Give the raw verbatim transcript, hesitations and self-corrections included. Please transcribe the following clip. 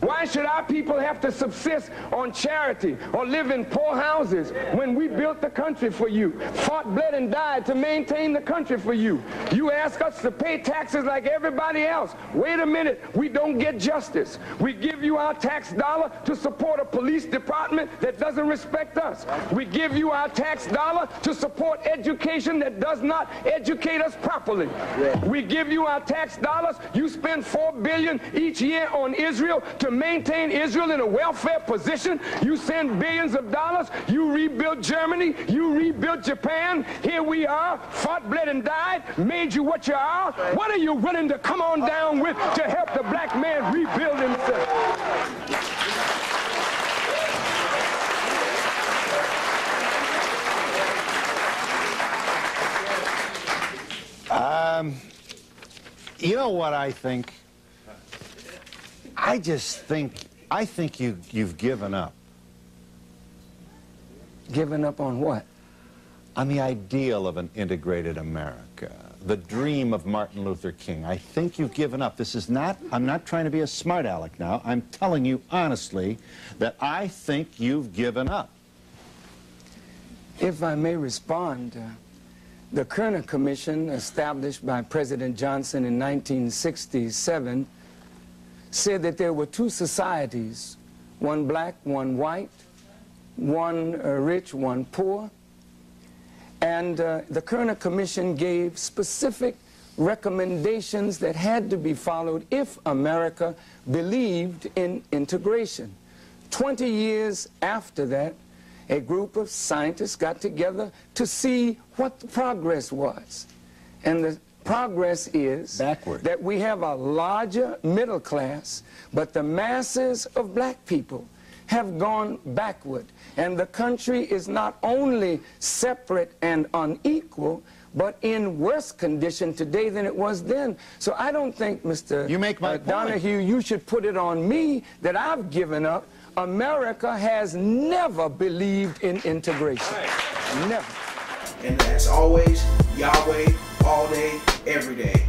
Why should our people have to subsist on charity or live in poor houses when we built the country for you, fought, bled, and died to maintain the country for you? You ask us to pay taxes like everybody else. Wait a minute, we don't get justice. We give you our tax dollar to support a police department that doesn't respect us. We give you our tax dollar to support education that does not educate us properly. We give you our tax dollars. You spend four billion dollars each year on Israel to maintain Israel in a welfare position. You send billions of dollars. You rebuilt Germany. You rebuilt Japan. Here we are, fought, bled, and died, made you what you are. What are you willing to come on down with to help the black man rebuild himself? Um, you know what I think? I just think, I think you, you've given up. Given up on what? On the ideal of an integrated America, the dream of Martin Luther King. I think you've given up. This is not, I'm not trying to be a smart aleck now. I'm telling you honestly that I think you've given up. If I may respond, uh, the Kerner Commission, established by President Johnson in nineteen sixty-seven, said that there were two societies, one black, one white, one uh, rich, one poor. And uh, the Kerner Commission gave specific recommendations that had to be followed if America believed in integration. Twenty years after that, a group of scientists got together to see what the progress was. And the progress is backward, that we have a larger middle class, but the masses of black people have gone backward. And the country is not only separate and unequal, but in worse condition today than it was then. So I don't think, Mister You make my uh, Donahue, point. You should put it on me that I've given up. America has never believed in integration. Right. Never. And as always, Yahweh, all day, every day.